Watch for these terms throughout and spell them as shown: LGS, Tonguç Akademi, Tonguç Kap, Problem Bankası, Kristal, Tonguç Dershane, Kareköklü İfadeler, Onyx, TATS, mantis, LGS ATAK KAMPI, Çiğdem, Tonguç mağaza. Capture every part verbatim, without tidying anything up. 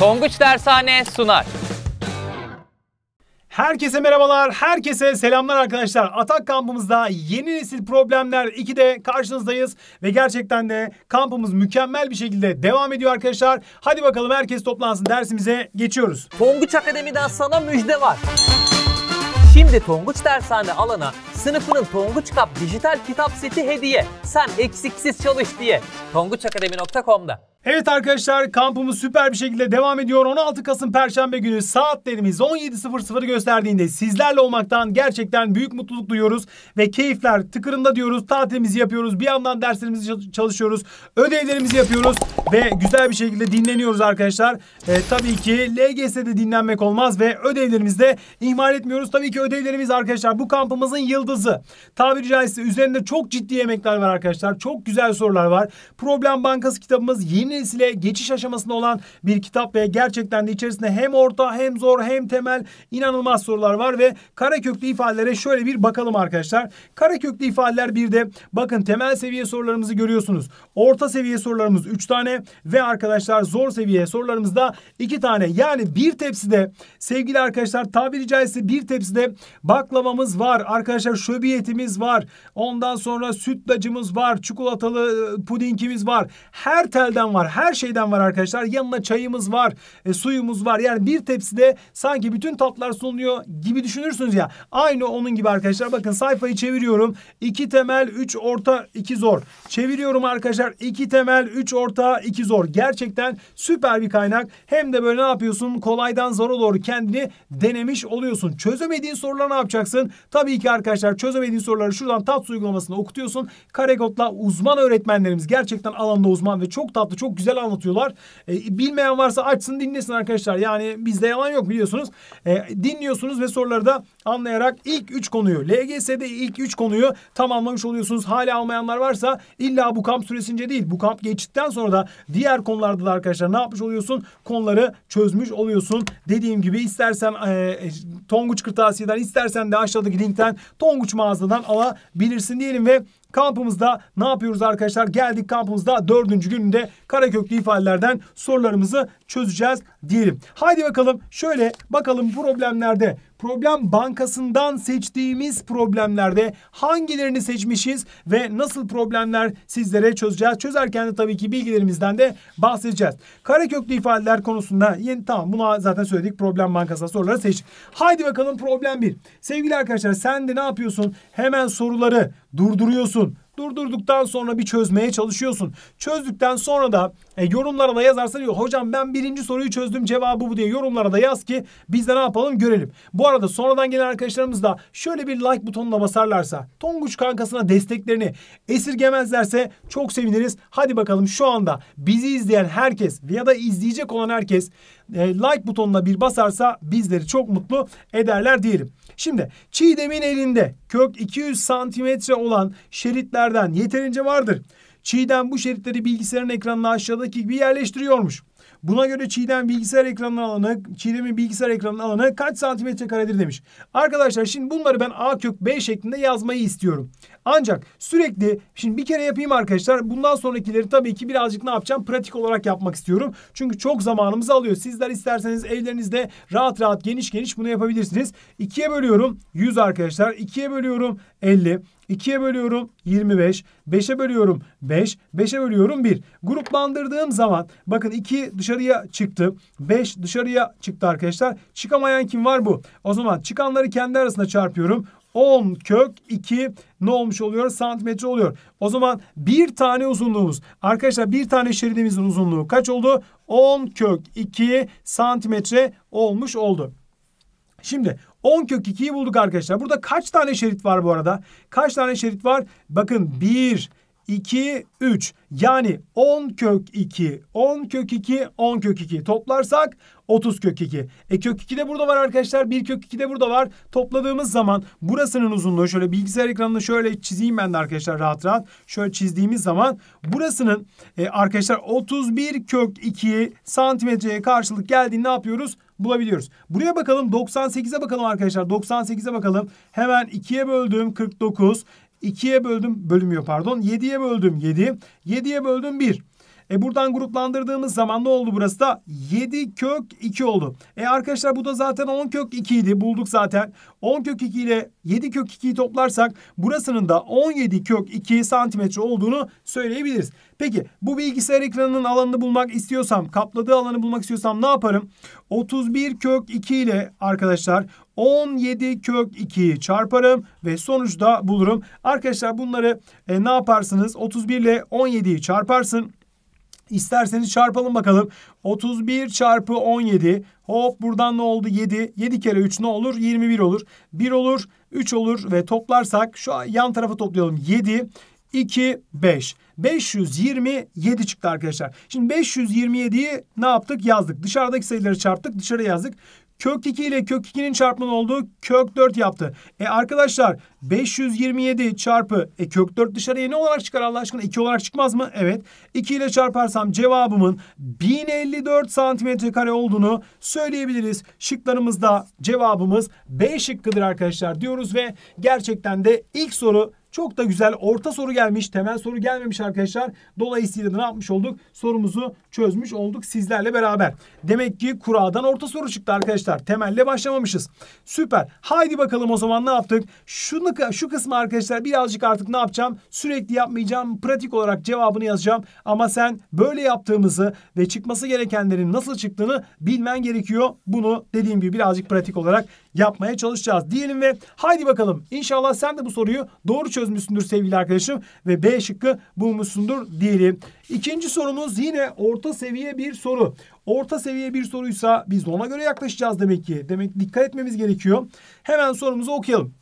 Tonguç Dershane sunar. Herkese merhabalar, herkese selamlar arkadaşlar. Atak kampımızda yeni nesil problemler iki'de karşınızdayız. Ve gerçekten de kampımız mükemmel bir şekilde devam ediyor arkadaşlar. Hadi bakalım herkes toplansın, dersimize geçiyoruz. Tonguç Akademi'den sana müjde var. Şimdi Tonguç Dershane alana sınıfının Tonguç Kap dijital kitap seti hediye. Sen eksiksiz çalış diye. Tonguç Akademi nokta com'da. Evet arkadaşlar, kampımız süper bir şekilde devam ediyor. on altı Kasım Perşembe günü saatlerimiz on yedi sıfır sıfır'ı gösterdiğinde sizlerle olmaktan gerçekten büyük mutluluk duyuyoruz. Ve keyifler tıkırında diyoruz. Tatilimizi yapıyoruz. Bir yandan derslerimizi çalışıyoruz. Ödevlerimizi yapıyoruz. Ve güzel bir şekilde dinleniyoruz arkadaşlar. Ee, tabii ki L G S'de dinlenmek olmaz ve ödevlerimizi de ihmal etmiyoruz. Tabii ki ödevlerimiz arkadaşlar bu kampımızın yıldızı. Tabiri caizse üzerinde çok ciddi yemekler var arkadaşlar. Çok güzel sorular var. Problem Bankası kitabımız yeni nesile geçiş aşamasında olan bir kitap ve gerçekten de içerisinde hem orta hem zor hem temel inanılmaz sorular var ve kareköklü ifadelere şöyle bir bakalım arkadaşlar. Kareköklü ifadeler bir de bakın temel seviye sorularımızı görüyorsunuz. Orta seviye sorularımız üç tane ve arkadaşlar zor seviye sorularımızda iki tane. Yani bir tepside sevgili arkadaşlar tabiri caizse bir tepside baklavamız var. Arkadaşlar şöbiyetimiz var. Ondan sonra sütlacımız var. Çikolatalı pudingimiz var. Her telden var. Her şeyden var arkadaşlar. Yanına çayımız var. E, suyumuz var. Yani bir tepside sanki bütün tatlar sunuluyor gibi düşünürsünüz ya. Aynı onun gibi arkadaşlar. Bakın sayfayı çeviriyorum. iki temel, üç orta, iki zor. Çeviriyorum arkadaşlar. iki temel, üç orta, iki zor. Gerçekten süper bir kaynak. Hem de böyle ne yapıyorsun? Kolaydan zora doğru kendini denemiş oluyorsun. Çözemediğin soruları ne yapacaksın? Tabii ki arkadaşlar çözemediğin soruları şuradan TATS uygulamasını okutuyorsun. Karekot'la uzman öğretmenlerimiz gerçekten alanda uzman ve çok tatlı, çok güzel anlatıyorlar. E, bilmeyen varsa açsın dinlesin arkadaşlar. Yani bizde yalan yok biliyorsunuz. E, dinliyorsunuz ve soruları da anlayarak ilk üç konuyu L G S'de ilk üç konuyu tamamlamış oluyorsunuz. Hala almayanlar varsa illa bu kamp süresince değil. Bu kamp geçtikten sonra da diğer konularda da arkadaşlar ne yapmış oluyorsun? Konuları çözmüş oluyorsun. Dediğim gibi istersen e, Tonguç Kırtasiye'den istersen de aşağıdaki linkten Tonguç mağazadan alabilirsin diyelim ve kampımızda ne yapıyoruz arkadaşlar? Geldik kampımızda dördüncü gününde kareköklü ifadelerden sorularımızı çözeceğiz diyelim. Haydi bakalım şöyle bakalım problemlerde. Problem bankasından seçtiğimiz problemlerde hangilerini seçmişiz ve nasıl problemler sizlere çözeceğiz. Çözerken de tabii ki bilgilerimizden de bahsedeceğiz. Kareköklü ifadeler konusunda yeni tamam bunu zaten söyledik. Problem bankasından soruları seçtik. Haydi bakalım problem bir. Sevgili arkadaşlar sen de ne yapıyorsun? Hemen soruları durduruyorsun. Durdurduktan sonra bir çözmeye çalışıyorsun. Çözdükten sonra da e, yorumlara da yazarsan diyor. Hocam ben birinci soruyu çözdüm cevabı bu diye yorumlara da yaz ki biz de ne yapalım görelim. Bu arada sonradan gelen arkadaşlarımız da şöyle bir like butonuna basarlarsa Tonguç kankasına desteklerini esirgemezlerse çok seviniriz. Hadi bakalım şu anda bizi izleyen herkes ya da izleyecek olan herkes e, like butonuna bir basarsa bizleri çok mutlu ederler diyelim. Şimdi Çiğdem'in elinde kök iki yüz santimetre olan şeritlerden yeterince vardır. Çiğdem bu şeritleri bilgisayarın ekranına aşağıdaki gibi yerleştiriyormuş. Buna göre Çiğdem bilgisayar ekranının alanı, Çiğdem'in bilgisayar ekranının alanı kaç santimetre karedir demiş. Arkadaşlar şimdi bunları ben A kök B şeklinde yazmayı istiyorum. Ancak sürekli şimdi bir kere yapayım arkadaşlar. Bundan sonrakileri tabii ki birazcık ne yapacağım? Pratik olarak yapmak istiyorum. Çünkü çok zamanımızı alıyor. Sizler isterseniz evlerinizde rahat rahat geniş geniş bunu yapabilirsiniz. iki'ye bölüyorum yüz arkadaşlar. iki'ye bölüyorum elli. iki'ye bölüyorum yirmi beş. beş'e bölüyorum beş. beş'e bölüyorum bir. Gruplandırdığım zaman bakın iki dışarıya çıktı. beş dışarıya çıktı arkadaşlar. Çıkamayan kim var bu? O zaman çıkanları kendi arasında çarpıyorum. on kök iki ne olmuş oluyor? Santimetre oluyor. O zaman bir tane uzunluğumuz. Arkadaşlar bir tane şeridimizin uzunluğu kaç oldu? on kök iki santimetre olmuş oldu. Şimdi on kök iki'yi bulduk arkadaşlar. Burada kaç tane şerit var bu arada? Kaç tane şerit var? Bakın bir, iki, üç. Yani on kök iki, on kök iki, on kök iki. Toplarsak otuz kök iki. E kök iki de burada var arkadaşlar. bir kök iki de burada var. Topladığımız zaman burasının uzunluğu şöyle bilgisayar ekranını şöyle çizeyim ben de arkadaşlar rahat rahat. Şöyle çizdiğimiz zaman burasının e, arkadaşlar otuz bir kök iki santimetreye karşılık geldiğini ne yapıyoruz? Bulabiliyoruz. Buraya bakalım. doksan sekize bakalım arkadaşlar. doksan sekize bakalım. Hemen iki'ye böldüm. kırk dokuz. iki'ye böldüm. Bölünmüyor pardon. yedi'ye böldüm. yedi. yedi'ye böldüm. bir. E buradan gruplandırdığımız zaman ne oldu burası da? yedi kök iki oldu. E arkadaşlar bu da zaten on kök iki idi. Bulduk zaten. on kök iki ile yedi kök ikiyi toplarsak burasının da on yedi kök iki santimetre olduğunu söyleyebiliriz. Peki bu bilgisayar ekranının alanını bulmak istiyorsam, kapladığı alanı bulmak istiyorsam ne yaparım? otuz bir kök iki ile arkadaşlar on yedi kök ikiyi çarparım ve sonucu da bulurum. Arkadaşlar bunları e, ne yaparsınız? otuz bir ile on yediyi çarparsın. İsterseniz çarpalım bakalım. otuz bir çarpı on yedi. Hop buradan ne oldu? yedi. yedi kere üç ne olur? yirmi bir olur. bir olur. üç olur ve toplarsak şu yan tarafa toplayalım. yedi. iki, beş. beş yüz yirmi yedi çıktı arkadaşlar. Şimdi beş yüz yirmi yediyi ne yaptık? Yazdık. Dışarıdaki sayıları çarptık. Dışarı yazdık. Kök iki ile kök ikinin çarpımı oldu? Kök dört yaptı. E arkadaşlar beş yüz yirmi yedi çarpı e kök dört dışarıya ne olarak çıkar Allah aşkına? iki olarak çıkmaz mı? Evet. iki ile çarparsam cevabımın bin elli dört santimetre kare olduğunu söyleyebiliriz. Şıklarımızda cevabımız B şıkkıdır arkadaşlar diyoruz ve gerçekten de ilk soru çok da güzel orta soru gelmiş. Temel soru gelmemiş arkadaşlar. Dolayısıyla ne yapmış olduk? Sorumuzu çözmüş olduk sizlerle beraber. Demek ki kuradan orta soru çıktı arkadaşlar. Temelle başlamamışız. Süper. Haydi bakalım o zaman ne yaptık? Şunu, şu kısmı arkadaşlar birazcık artık ne yapacağım? Sürekli yapmayacağım. Pratik olarak cevabını yazacağım. Ama sen böyle yaptığımızı ve çıkması gerekenlerin nasıl çıktığını bilmen gerekiyor. Bunu dediğim gibi birazcık pratik olarak yapmaya çalışacağız diyelim ve haydi bakalım. İnşallah sen de bu soruyu doğru çözmüşsündür sevgili arkadaşım ve B şıkkı bulmuşsundur diyelim. İkinci sorumuz yine orta seviye bir soru. Orta seviye bir soruysa biz de ona göre yaklaşacağız demek ki. Demek dikkat etmemiz gerekiyor. Hemen sorumuzu okuyalım.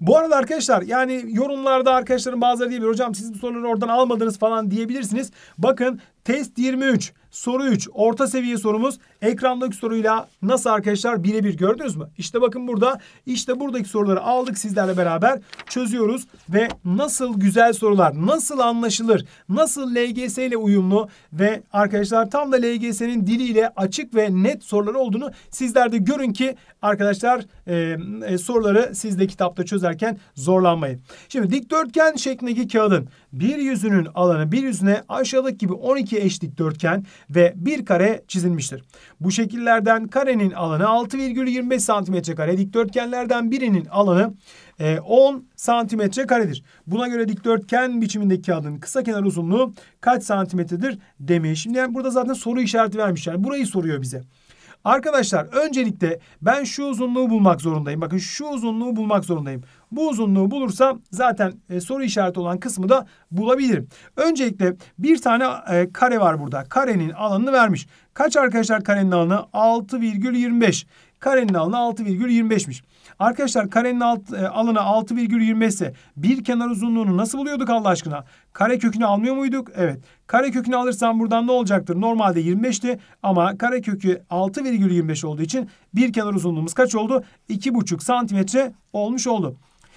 Bu arada arkadaşlar yani yorumlarda arkadaşların bazıları diyebilir. Hocam siz bu soruları oradan almadınız falan diyebilirsiniz. Bakın test yirmi üç soru üç orta seviye sorumuz ekrandaki soruyla nasıl arkadaşlar birebir gördünüz mü? İşte bakın burada işte buradaki soruları aldık sizlerle beraber çözüyoruz ve nasıl güzel sorular, nasıl anlaşılır, nasıl L G S ile uyumlu ve arkadaşlar tam da L G S'nin diliyle açık ve net soruları olduğunu sizler de görün ki arkadaşlar e, e, soruları siz de kitapta çözerken zorlanmayın. Şimdi dikdörtgen şeklindeki kağıdın bir yüzünün alanı bir yüzüne aşağıdaki gibi on iki eş dikdörtgen ve bir kare çizilmiştir. Bu şekillerden karenin alanı altı virgül yirmi beş santimetre kare, dikdörtgenlerden birinin alanı on santimetre karedir. Buna göre dikdörtgen biçimindeki kağıdın kısa kenar uzunluğu kaç santimetredir demiş. Şimdi yani burada zaten soru işareti vermişler. Burayı soruyor bize. Arkadaşlar öncelikle ben şu uzunluğu bulmak zorundayım. Bakın şu uzunluğu bulmak zorundayım. Bu uzunluğu bulursam zaten e, soru işareti olan kısmı da bulabilirim. Öncelikle bir tane e, kare var burada. Karenin alanını vermiş. Kaç arkadaşlar karenin alanı? altı virgül yirmi beş. Karenin alanı altı virgül yirmi beş'miş. Arkadaşlar karenin alt, e, alanı altı virgül yirmi beş ise bir kenar uzunluğunu nasıl buluyorduk Allah aşkına? Kare kökünü almıyor muyduk? Evet. Kare kökünü alırsam buradan ne olacaktır? Normalde yirmi beş'ti ama kare kökü altı virgül yirmi beş olduğu için bir kenar uzunluğumuz kaç oldu? iki buçuk santimetre olmuş oldu.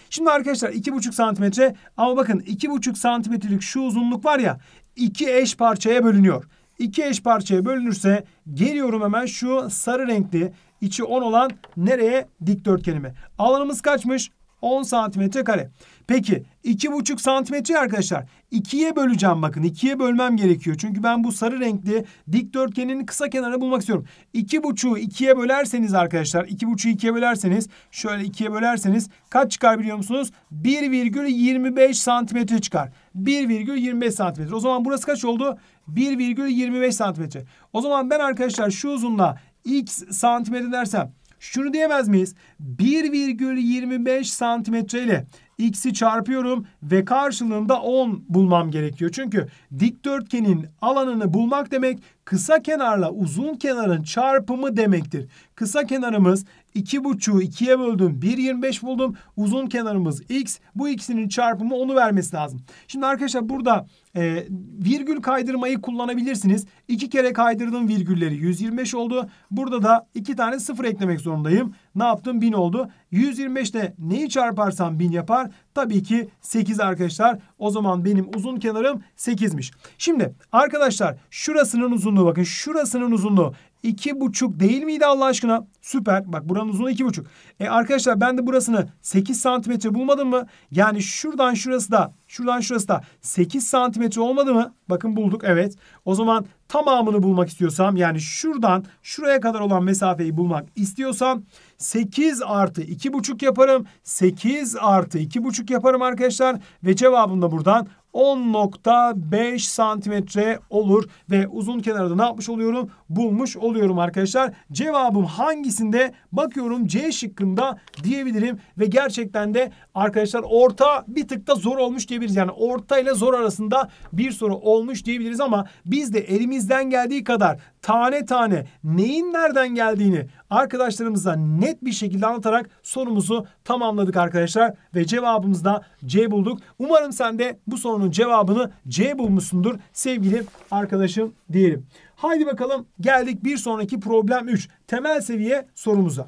Şimdi arkadaşlar iki buçuk santimetre ama bakın iki buçuk santimetrelik şu uzunluk var ya iki eş parçaya bölünüyor. iki eş parçaya bölünürse geliyorum hemen şu sarı renkli içi on olan nereye? Dikdörtgenime. Alanımız kaçmış? on santimetre kare. Peki iki buçuk santimetre arkadaşlar ikiye böleceğim bakın. ikiye bölmem gerekiyor. Çünkü ben bu sarı renkli dikdörtgenin kısa kenarını bulmak istiyorum. iki buçuğu ikiye bölerseniz arkadaşlar iki buçuğu ikiye bölerseniz şöyle ikiye bölerseniz kaç çıkar biliyor musunuz? bir virgül yirmi beş santimetre çıkar. bir virgül yirmi beş santimetre. O zaman burası kaç oldu? bir virgül yirmi beş santimetre. O zaman ben arkadaşlar şu uzunluğa x santimetre dersem şunu diyemez miyiz? bir virgül yirmi beş santimetre ile x'i çarpıyorum ve karşılığında on bulmam gerekiyor. Çünkü dikdörtgenin alanını bulmak demek kısa kenarla uzun kenarın çarpımı demektir. Kısa kenarımız iki buçuğu ikiye böldüm. bir virgül yirmi beş buldum. Uzun kenarımız x. Bu ikisinin çarpımı onu vermesi lazım. Şimdi arkadaşlar burada e, virgül kaydırmayı kullanabilirsiniz. iki kere kaydırdım virgülleri. yüz yirmi beş oldu. Burada da iki tane sıfır eklemek zorundayım. Ne yaptım? bin oldu. yüz yirmi beş'te neyi çarparsam bin yapar. Tabii ki sekiz arkadaşlar. O zaman benim uzun kenarım sekiz'miş. Şimdi arkadaşlar şurasının uzunluğu bakın şurasının uzunluğu iki buçuk değil miydi Allah aşkına? Süper. Bak buranın uzunluğu iki buçuk. E arkadaşlar ben de burasını sekiz santimetre bulmadım mı? Yani şuradan şurası da şuradan şurası da sekiz santimetre olmadı mı? Bakın bulduk, evet. O zaman tamamını bulmak istiyorsam, yani şuradan şuraya kadar olan mesafeyi bulmak istiyorsam sekiz artı iki buçuk yaparım. sekiz artı iki buçuk yaparım arkadaşlar. Ve cevabım da buradan on nokta beş santimetre olur. Ve uzun kenarda ne yapmış oluyorum? Bulmuş oluyorum arkadaşlar. Cevabım hangisinde? Bakıyorum C şıkkında diyebilirim. Ve gerçekten de arkadaşlar orta bir tık da zor olmuş diyebiliriz. Yani orta ile zor arasında bir soru olmuş diyebiliriz ama biz de elimizden geldiği kadar tane tane neyin nereden geldiğini arkadaşlarımıza net bir şekilde anlatarak sorumuzu tamamladık arkadaşlar. Ve cevabımızda C bulduk. Umarım sen de bu sorunun cevabını C bulmuşsundur sevgili arkadaşım diyelim. Haydi bakalım, geldik bir sonraki problem üç. Temel seviye sorumuza.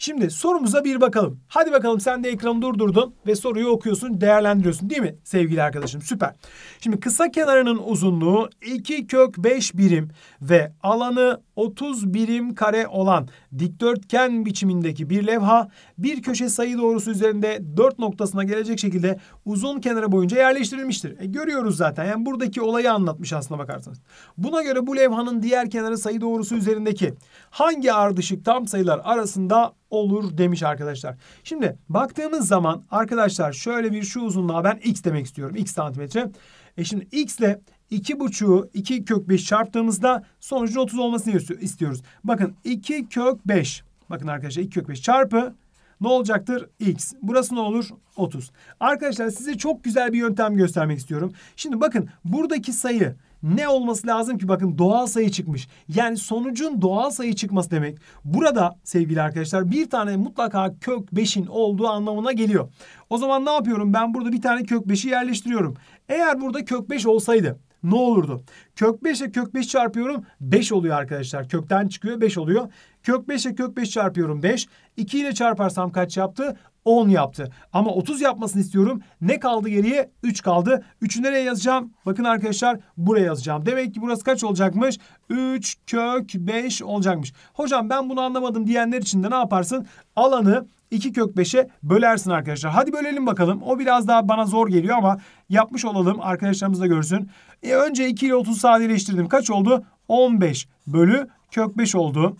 Şimdi sorumuza bir bakalım. Hadi bakalım, sen de ekranı durdurdun ve soruyu okuyorsun, değerlendiriyorsun değil mi sevgili arkadaşım? Süper. Şimdi kısa kenarının uzunluğu iki kök beş birim ve alanı otuz birim kare olan dikdörtgen biçimindeki bir levha bir köşe sayı doğrusu üzerinde dört noktasına gelecek şekilde uzun kenara boyunca yerleştirilmiştir. E, görüyoruz zaten. Yani buradaki olayı anlatmış aslına bakarsanız. Buna göre bu levhanın diğer kenarı sayı doğrusu üzerindeki hangi ardışık tam sayılar arasında olur demiş arkadaşlar. Şimdi baktığımız zaman arkadaşlar şöyle bir şu uzunluğa ben x demek istiyorum. X santimetre. E şimdi x ile iki buçuğu iki kök beş çarptığımızda sonucun otuz olmasını istiyoruz. Bakın iki kök beş. Bakın arkadaşlar iki kök beş çarpı ne olacaktır? X. Burası ne olur? otuz. Arkadaşlar size çok güzel bir yöntem göstermek istiyorum. Şimdi bakın buradaki sayı ne olması lazım ki? Bakın doğal sayı çıkmış. Yani sonucun doğal sayı çıkması demek. Burada sevgili arkadaşlar bir tane mutlaka kök beşin olduğu anlamına geliyor. O zaman ne yapıyorum? Ben burada bir tane kök beşi yerleştiriyorum. Eğer burada kök beş olsaydı ne olurdu? Kök beş ile kök beş çarpıyorum. beş oluyor arkadaşlar. Kökten çıkıyor, beş oluyor. Kök beş ile kök beş çarpıyorum. beş. iki ile çarparsam kaç yaptı? on yaptı. Ama otuz yapmasını istiyorum. Ne kaldı geriye? üç kaldı. üçü nereye yazacağım? Bakın arkadaşlar buraya yazacağım. Demek ki burası kaç olacakmış? üç kök beş olacakmış. Hocam ben bunu anlamadım diyenler için de ne yaparsın? Alanı iki kök beşe bölersin arkadaşlar. Hadi bölelim bakalım. O biraz daha bana zor geliyor ama yapmış olalım. Arkadaşlarımız da görsün. E önce iki ile otuzu sadeleştirdim. Kaç oldu? on beş bölü kök beş oldu.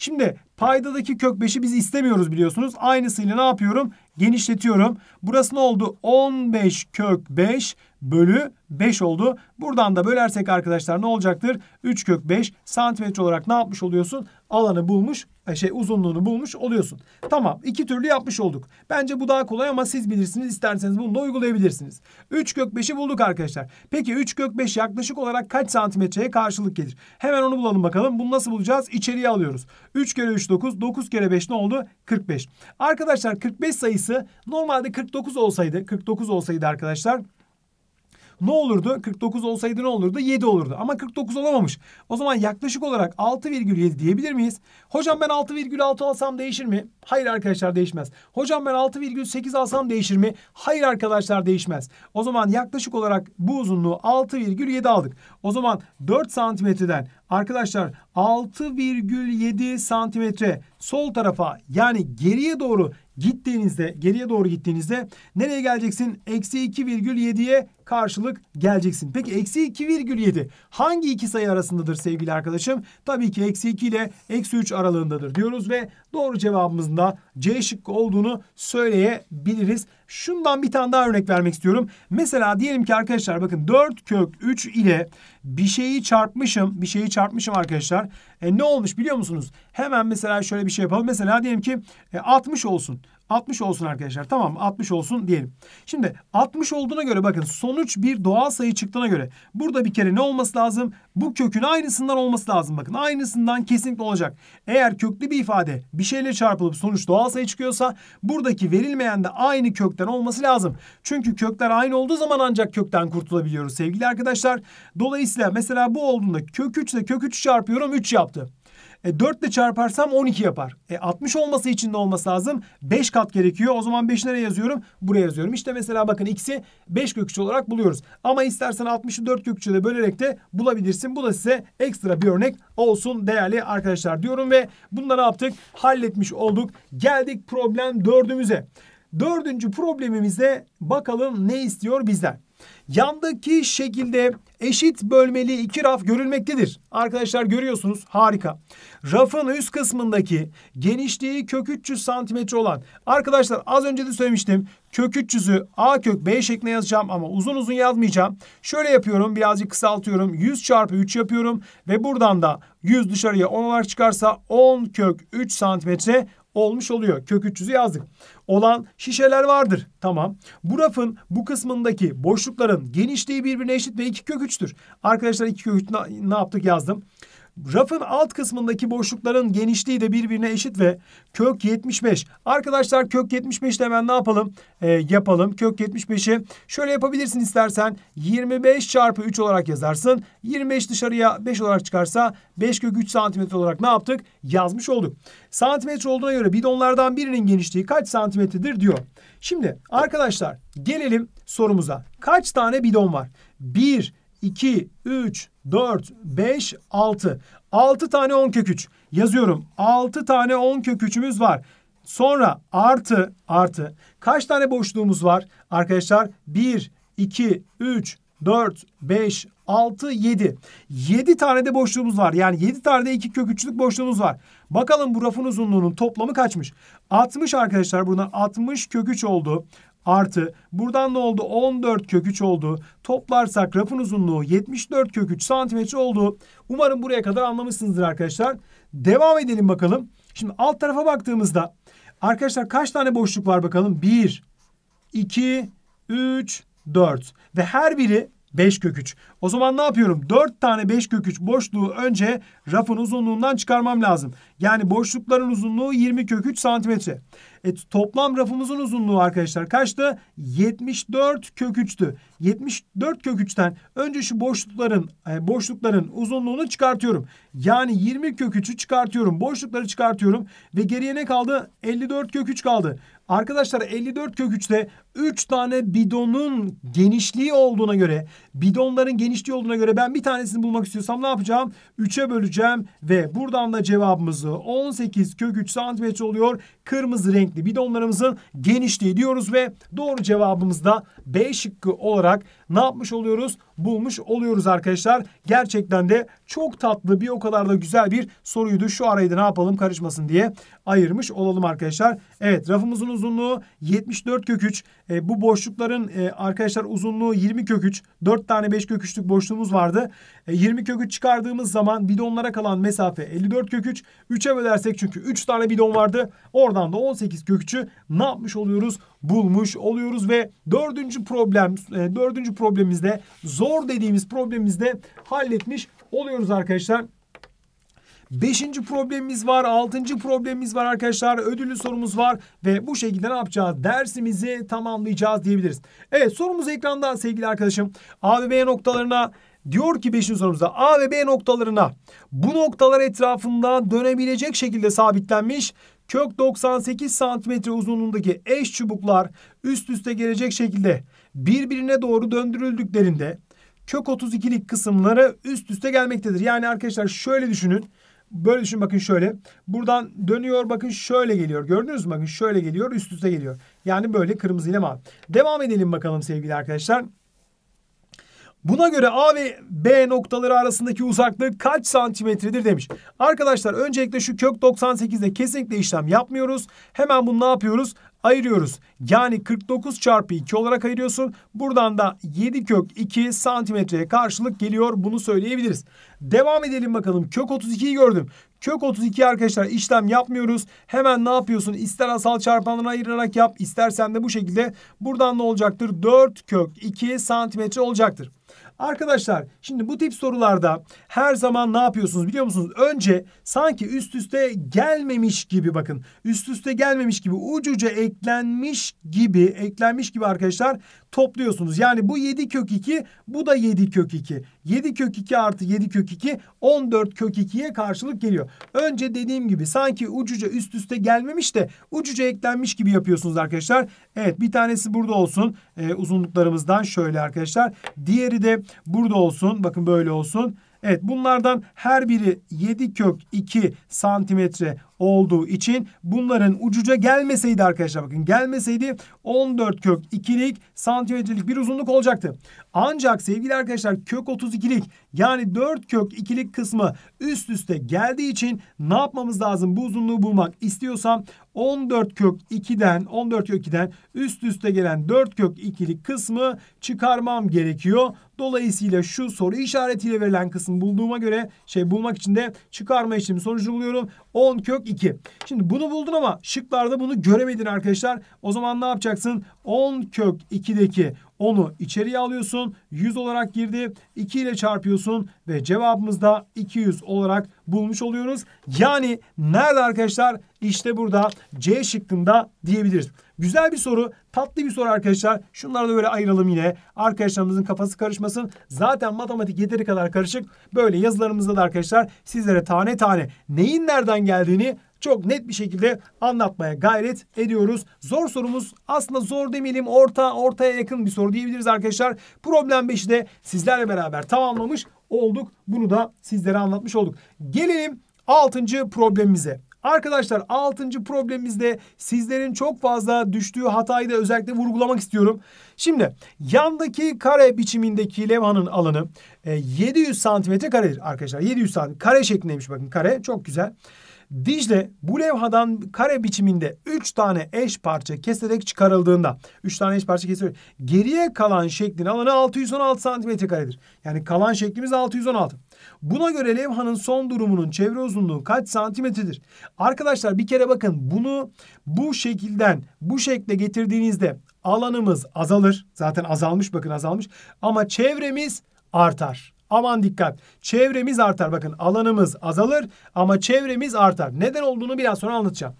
Şimdi paydadaki kök beşi biz istemiyoruz biliyorsunuz. Aynısıyla ne yapıyorum? Genişletiyorum. Burası ne oldu? on beş kök beş bölü beş oldu. Buradan da bölersek arkadaşlar ne olacaktır? üç kök beş santimetre olarak ne yapmış oluyorsun? Alanı bulmuş, şey uzunluğunu bulmuş oluyorsun. Tamam, iki türlü yapmış olduk. Bence bu daha kolay ama siz bilirsiniz. İsterseniz bunu da uygulayabilirsiniz. üç kök beşi bulduk arkadaşlar. Peki üç kök beş yaklaşık olarak kaç santimetreye karşılık gelir? Hemen onu bulalım bakalım. Bunu nasıl bulacağız? İçeriye alıyoruz. üç kere üç dokuz. dokuz kere beş ne oldu? kırk beş. Arkadaşlar kırk beş sayısı normalde kırk dokuz olsaydı, kırk dokuz olsaydı arkadaşlar ne olurdu? kırk dokuz olsaydı ne olurdu? yedi olurdu. Ama kırk dokuz olamamış. O zaman yaklaşık olarak altı virgül yedi diyebilir miyiz? Hocam ben altı virgül altı alsam değişir mi? Hayır arkadaşlar, değişmez. Hocam ben altı virgül sekiz alsam değişir mi? Hayır arkadaşlar, değişmez. O zaman yaklaşık olarak bu uzunluğu altı virgül yedi aldık. O zaman dört santimetreden arkadaşlar altı virgül yedi santimetre sol tarafa, yani geriye doğru gittiğinizde, geriye doğru gittiğinizde nereye geleceksin? Eksi iki virgül yediye karşılık geleceksin. Peki eksi iki virgül yedi hangi iki sayı arasındadır sevgili arkadaşım? Tabii ki eksi iki ile eksi üç aralığındadır diyoruz ve doğru cevabımızın da C şıkkı olduğunu söyleyebiliriz. Şundan bir tane daha örnek vermek istiyorum. Mesela diyelim ki arkadaşlar bakın dört kök üç ile bir şeyi çarpmışım. Bir şeyi çarpmışım arkadaşlar. E ne olmuş biliyor musunuz? Hemen mesela şöyle bir şey yapalım. Mesela diyelim ki altmış olsun. altmış olsun arkadaşlar. Tamam, altmış olsun diyelim. Şimdi altmış olduğuna göre bakın sonuç bir doğal sayı çıktığına göre burada bir kere ne olması lazım? Bu kökün aynısından olması lazım. Bakın aynısından kesinlikle olacak. Eğer köklü bir ifade bir şeyle çarpılıp sonuç doğal sayı çıkıyorsa buradaki verilmeyen de aynı kökten olması lazım. Çünkü kökler aynı olduğu zaman ancak kökten kurtulabiliyoruz sevgili arkadaşlar. Dolayısıyla mesela bu olduğunda kök üç ile kök üçü çarpıyorum, üç yaptı. E, dört ile çarparsam on iki yapar. E, altmış olması için de olması lazım. beş kat gerekiyor. O zaman beşi nereye yazıyorum? Buraya yazıyorum. İşte mesela bakın x'i beş kök üç olarak buluyoruz. Ama istersen altmışı dört kök üçe de bölerek de bulabilirsin. Bu da size ekstra bir örnek olsun değerli arkadaşlar diyorum ve bunu da ne yaptık? Halletmiş olduk. Geldik problem dördümüze. Dördüncü problemimizde bakalım ne istiyor bizden? Yandaki şekilde eşit bölmeli iki raf görülmektedir. Arkadaşlar görüyorsunuz, harika. Rafın üst kısmındaki genişliği kök üç yüz santimetre olan, arkadaşlar az önce de söylemiştim, kök üç yüzü a kök b şeklinde yazacağım ama uzun uzun yazmayacağım. Şöyle yapıyorum, birazcık kısaltıyorum. yüz çarpı üç yapıyorum ve buradan da yüz dışarıya on olarak çıkarsa on kök üç santimetre olmuş oluyor. Kök üç yüzü yazdık. Olan şişeler vardır. Tamam. Bu rafın bu kısmındaki boşlukların genişliği birbirine eşit ve iki kök üçtür. Arkadaşlar iki kök üç ne yaptık yazdım. Rafın alt kısmındaki boşlukların genişliği de birbirine eşit ve kök yetmiş beş. Arkadaşlar kök yetmiş beş de hemen ne yapalım? E, yapalım. Kök yetmiş beşi şöyle yapabilirsin istersen. yirmi beş çarpı üç olarak yazarsın. yirmi beş dışarıya beş olarak çıkarsa beş kök üç santimetre olarak ne yaptık? Yazmış olduk. Santimetre olduğuna göre bidonlardan birinin genişliği kaç santimetredir diyor. Şimdi arkadaşlar gelelim sorumuza. Kaç tane bidon var? bir, iki, üç, dört, beş, altı. altı tane on kök üç. Yazıyorum. altı tane on kök üçümüz var. Sonra artı artı. Kaç tane boşluğumuz var? Arkadaşlar bir, iki, üç, dört, beş, altı, yedi. yedi tane de boşluğumuz var. Yani yedi tane de iki kök üçlük boşluğumuz var. Bakalım bu rafın uzunluğunun toplamı kaçmış? altmış arkadaşlar. Buradan altmış kök üç oldu. Artı buradan ne oldu? on dört kök üç oldu. Toplarsak rafın uzunluğu yetmiş dört kök üç santimetre oldu. Umarım buraya kadar anlamışsınızdır arkadaşlar. Devam edelim bakalım. Şimdi alt tarafa baktığımızda arkadaşlar kaç tane boşluk var bakalım? bir, iki, üç, dört ve her biri beş kök üç. O zaman ne yapıyorum? dört tane beş kök üç boşluğu önce rafın uzunluğundan çıkarmam lazım. Yani boşlukların uzunluğu yirmi kök üç santimetre. E, toplam rafımızın uzunluğu arkadaşlar kaçtı? yetmiş dört kök üçtü. yetmiş dört kök üçten önce şu boşlukların e, boşlukların uzunluğunu çıkartıyorum. Yani yirmi kök üçü çıkartıyorum. Boşlukları çıkartıyorum ve geriye ne kaldı? elli dört kök üç kaldı. Arkadaşlar elli dört kök üçte üç tane bidonun genişliği olduğuna göre, bidonların genişliği olduğuna göre ben bir tanesini bulmak istiyorsam ne yapacağım? üçe böleceğim ve buradan da cevabımızı on sekiz kök üç santimetre oluyor. Kırmızı renkli bidonlarımızın genişliği diyoruz ve doğru cevabımız da B şıkkı olarak ne yapmış oluyoruz? Bulmuş oluyoruz arkadaşlar. Gerçekten de çok tatlı, bir o kadar da güzel bir soruydu. Şu arayı da ne yapalım, karışmasın diye ayırmış olalım arkadaşlar. Evet, rafımızın uzunluğu yetmiş dört kök üç. E, bu boşlukların e, arkadaşlar uzunluğu yirmi kök üç. dört tane beş kök üçlük boşluğumuz vardı. E, yirmi kök üç çıkardığımız zaman bidonlara kalan mesafe elli dört kök üç. üçe bölersek çünkü üç tane bidon vardı. Oradan da on sekiz kök üçü ne yapmış oluyoruz? Bulmuş oluyoruz ve dördüncü problem, e, dördüncü problemimizde, zor dediğimiz problemimizde halletmiş oluyoruz arkadaşlar. Beşinci problemimiz var. Altıncı problemimiz var arkadaşlar. Ödüllü sorumuz var. Ve bu şekilde ne yapacağız? Dersimizi tamamlayacağız diyebiliriz. Evet, sorumuz ekranda sevgili arkadaşım. A ve B noktalarına diyor ki beşinci sorumuzda A ve B noktalarına bu noktalar etrafında dönebilecek şekilde sabitlenmiş kök doksan sekiz santimetre uzunluğundaki eş çubuklar üst üste gelecek şekilde birbirine doğru döndürüldüklerinde kök otuz ikilik kısımları üst üste gelmektedir. Yani arkadaşlar şöyle düşünün. Böyle düşün, bakın şöyle. Buradan dönüyor, bakın şöyle geliyor. Gördünüz mü? Bakın şöyle geliyor, üst üste geliyor. Yani böyle kırmızı ile mavi. Devam edelim bakalım sevgili arkadaşlar. Buna göre A ve B noktaları arasındaki uzaklık kaç santimetredir demiş. Arkadaşlar öncelikle şu kök doksan sekizde kesinlikle işlem yapmıyoruz. Hemen bunu ne yapıyoruz? Ayırıyoruz. Yani kırk dokuz çarpı iki olarak ayırıyorsun. Buradan da yedi kök iki santimetreye karşılık geliyor. Bunu söyleyebiliriz. Devam edelim bakalım. Kök otuz ikiyi gördüm. Kök otuz iki arkadaşlar işlem yapmıyoruz. Hemen ne yapıyorsun? İster asal çarpanlara ayırarak yap, istersen de bu şekilde. Buradan ne olacaktır? dört kök iki santimetre olacaktır. Arkadaşlar şimdi bu tip sorularda her zaman ne yapıyorsunuz biliyor musunuz? Önce sanki üst üste gelmemiş gibi, bakın üst üste gelmemiş gibi, ucuca eklenmiş gibi eklenmiş gibi arkadaşlar topluyorsunuz. Yani bu yedi kök iki, bu da yedi kök iki. yedi kök iki artı yedi kök iki on dört kök iki'ye karşılık geliyor. Önce dediğim gibi sanki ucuca üst üste gelmemiş de ucuca eklenmiş gibi yapıyorsunuz arkadaşlar. Evet, bir tanesi burada olsun ee, uzunluklarımızdan şöyle arkadaşlar. Diğeri de burada olsun. Bakın böyle olsun. Evet, bunlardan her biri yedi kök iki santimetre olduğu için bunların ucuca gelmeseydi arkadaşlar, bakın gelmeseydi on dört kök iki'lik santimetrelik bir uzunluk olacaktı. Ancak sevgili arkadaşlar kök otuz iki'lik yani dört kök iki'lik kısmı üst üste geldiği için ne yapmamız lazım? Bu uzunluğu bulmak istiyorsam on dört kök iki'den on dört kök iki'den üst üste gelen dört kök iki'lik kısmı çıkarmam gerekiyor. Dolayısıyla şu soru işaretiyle verilen kısmı bulduğuma göre şey bulmak için de çıkarma işlemi sonucu buluyorum. on kök iki. Şimdi bunu buldun ama şıklarda bunu göremedin arkadaşlar. O zaman ne yapacaksın? on kök iki'deki onu içeriye alıyorsun. yüz olarak girdi. iki ile çarpıyorsun ve cevabımız da iki yüz olarak bulmuş oluyoruz. Yani nerede arkadaşlar? İşte burada C şıkkında diyebiliriz. Güzel bir soru, tatlı bir soru arkadaşlar. Şunları da böyle ayıralım yine. Arkadaşlarımızın kafası karışmasın. Zaten matematik yeteri kadar karışık. Böyle yazılarımızda da arkadaşlar sizlere tane tane neyin nereden geldiğini çok net bir şekilde anlatmaya gayret ediyoruz. Zor sorumuz aslında zor demeyelim, orta ortaya yakın bir soru diyebiliriz arkadaşlar. Problem beş'i de sizlerle beraber tamamlamış olduk. Bunu da sizlere anlatmış olduk. Gelelim altıncı problemimize. Arkadaşlar altıncı problemimizde sizlerin çok fazla düştüğü hatayı da özellikle vurgulamak istiyorum. Şimdi yandaki kare biçimindeki levhanın alanı yedi yüz santimetre karedir arkadaşlar. yedi yüz santimetre kare şeklindeymiş, bakın kare çok güzel. Dicle bu levhadan kare biçiminde üç tane eş parça keserek çıkarıldığında üç tane eş parça keserek geriye kalan şeklin alanı altı yüz on altı santimetre karedir. Yani kalan şeklimiz altı yüz on altı. Buna göre levhanın son durumunun çevre uzunluğu kaç santimetredir? Arkadaşlar bir kere bakın bunu bu şekilden bu şekle getirdiğinizde alanımız azalır. Zaten azalmış, bakın azalmış ama çevremiz artar. Aman dikkat. Çevremiz artar. Bakın alanımız azalır ama çevremiz artar. Neden olduğunu biraz sonra anlatacağım.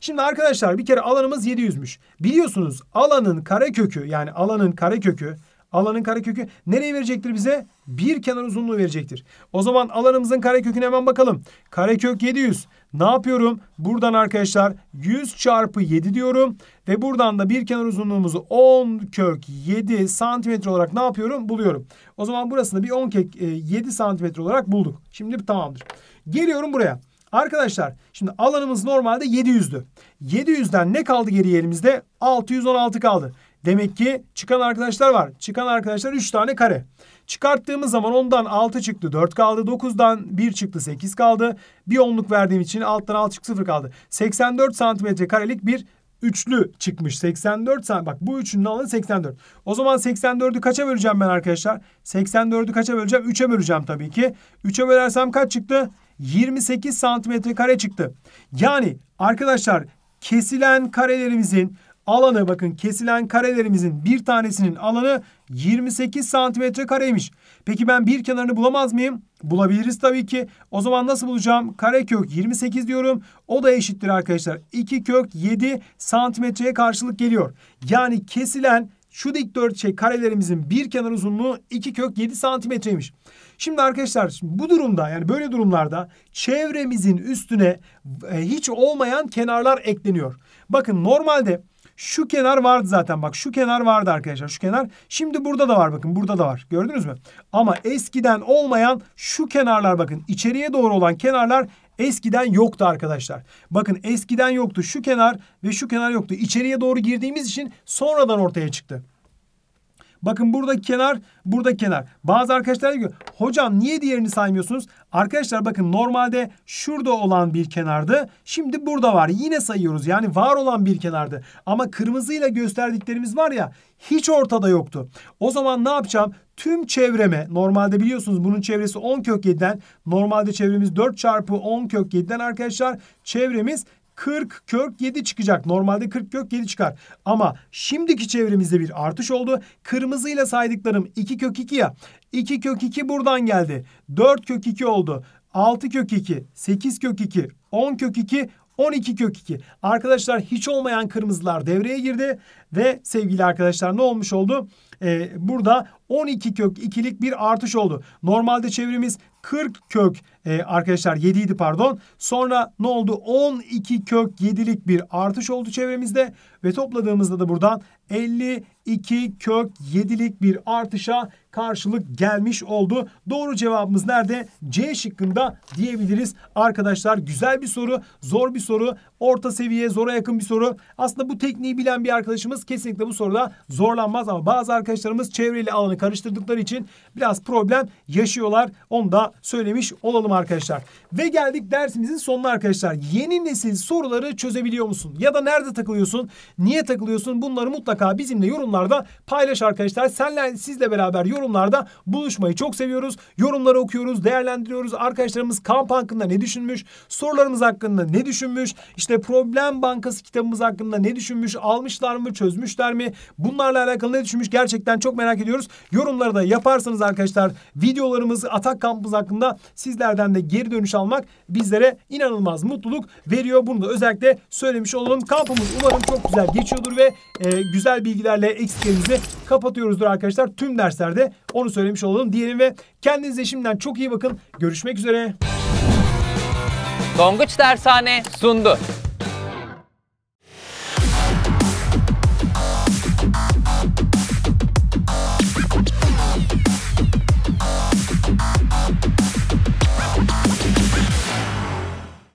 Şimdi arkadaşlar bir kere alanımız yedi yüz'müş. Biliyorsunuz alanın karekökü yani alanın karekökü alanın karekökü nereye verecektir bize? Bir kenar uzunluğu verecektir. O zaman alanımızın kareköküne hemen bakalım. Karekök yedi yüz. Ne yapıyorum? Buradan arkadaşlar yüz çarpı yedi diyorum. Ve buradan da bir kenar uzunluğumuzu on kök yedi santimetre olarak ne yapıyorum? Buluyorum. O zaman burasını bir on kök yedi santimetre olarak bulduk. Şimdi tamamdır. Geliyorum buraya. Arkadaşlar şimdi alanımız normalde yedi yüz'dü. yedi yüz'den ne kaldı geriye elimizde? altı yüz on altı kaldı. Demek ki çıkan arkadaşlar var. Çıkan arkadaşlar üç tane kare. Çıkarttığımız zaman ondan altı çıktı, dört kaldı. dokuz'dan bir çıktı, sekiz kaldı. Bir onluk verdiğim için alttan altı çıktı, sıfır kaldı. seksen dört santimetre karelik bir üçlü çıkmış. seksen dört santimetre. Bak bu üçünün alanı seksen dört. O zaman seksen dörd'ü kaça böleceğim ben arkadaşlar? seksen dörd'ü kaça böleceğim? üç'e böleceğim tabii ki. üç'e bölersem kaç çıktı? yirmi sekiz santimetre kare çıktı. Yani arkadaşlar kesilen karelerimizin alanı, bakın kesilen karelerimizin bir tanesinin alanı yirmi sekiz santimetre kareymiş. Peki ben bir kenarını bulamaz mıyım? Bulabiliriz tabii ki. O zaman nasıl bulacağım? Karekök yirmi sekiz diyorum. O da eşittir arkadaşlar. iki kök yedi santimetreye karşılık geliyor. Yani kesilen şu dikdörtgen şey, karelerimizin bir kenar uzunluğu iki kök yedi santimetreymiş. Şimdi arkadaşlar bu durumda yani böyle durumlarda çevremizin üstüne hiç olmayan kenarlar ekleniyor. Bakın normalde şu kenar vardı zaten, bak şu kenar vardı arkadaşlar, şu kenar. Şimdi burada da var, bakın burada da var, gördünüz mü? Ama eskiden olmayan şu kenarlar, bakın içeriye doğru olan kenarlar eskiden yoktu arkadaşlar. Bakın eskiden yoktu, şu kenar ve şu kenar yoktu. İçeriye doğru girdiğimiz için sonradan ortaya çıktı. Bakın buradaki kenar, buradaki kenar. Bazı arkadaşlar diyor hocam niye diğerini saymıyorsunuz? Arkadaşlar bakın normalde şurada olan bir kenardı. Şimdi burada var. Yine sayıyoruz. Yani var olan bir kenardı. Ama kırmızıyla gösterdiklerimiz var ya hiç ortada yoktu. O zaman ne yapacağım? Tüm çevreme normalde biliyorsunuz bunun çevresi on kök yedi'den. Normalde çevremiz dört çarpı on kök yedi'den arkadaşlar. Çevremiz kırk kök yedi çıkacak. Normalde kırk kök yedi çıkar. Ama şimdiki çevremizde bir artış oldu. Kırmızıyla saydıklarım iki kök iki ya. iki kök iki buradan geldi. dört kök iki oldu. altı kök iki, sekiz kök iki, on kök iki, on iki kök iki. Arkadaşlar hiç olmayan kırmızılar devreye girdi. Ve sevgili arkadaşlar ne olmuş oldu? Ee, burada on iki kök ikilik bir artış oldu. Normalde çevrimiz kırk kök e, arkadaşlar yedi idi pardon. Sonra ne oldu? on iki kök yedilik bir artış oldu çevremizde. Ve topladığımızda da buradan elli iki kök yedilik bir artışa karşılık gelmiş oldu. Doğru cevabımız nerede? C şıkkında diyebiliriz arkadaşlar. Güzel bir soru, zor bir soru, orta seviye, zora yakın bir soru. Aslında bu tekniği bilen bir arkadaşımız kesinlikle bu soruda zorlanmaz ama bazı arkadaşlarımız çevreyle alanı karıştırdıkları için biraz problem yaşıyorlar. Onu da söylemiş olalım arkadaşlar. Ve geldik dersimizin sonuna arkadaşlar. Yeni nesil soruları çözebiliyor musun? Ya da nerede takılıyorsun? Niye takılıyorsun? Bunları mutlaka bizimle yorumlarda paylaş arkadaşlar. Senle, sizle beraber yorumlarda buluşmayı çok seviyoruz. Yorumları okuyoruz, değerlendiriyoruz. Arkadaşlarımız kamp hakkında ne düşünmüş? Sorularımız hakkında ne düşünmüş? İşte Problem Bankası kitabımız hakkında ne düşünmüş? Almışlar mı? Çözmüşler mi? Bunlarla alakalı ne düşünmüş? Gerçekten çok merak ediyoruz. Yorumları da yaparsanız arkadaşlar videolarımız, Atak kampımız hakkında sizlerden de geri dönüş almak bizlere inanılmaz mutluluk veriyor. Bunu da özellikle söylemiş olalım. Kampımız umarım çok güzel geçiyordur ve e, güzel bilgilerle eksiklerimizi kapatıyoruzdur arkadaşlar. Tüm derslerde onu söylemiş olalım diyelim ve kendinize şimdiden çok iyi bakın. Görüşmek üzere. Tonguç Dershane sundu.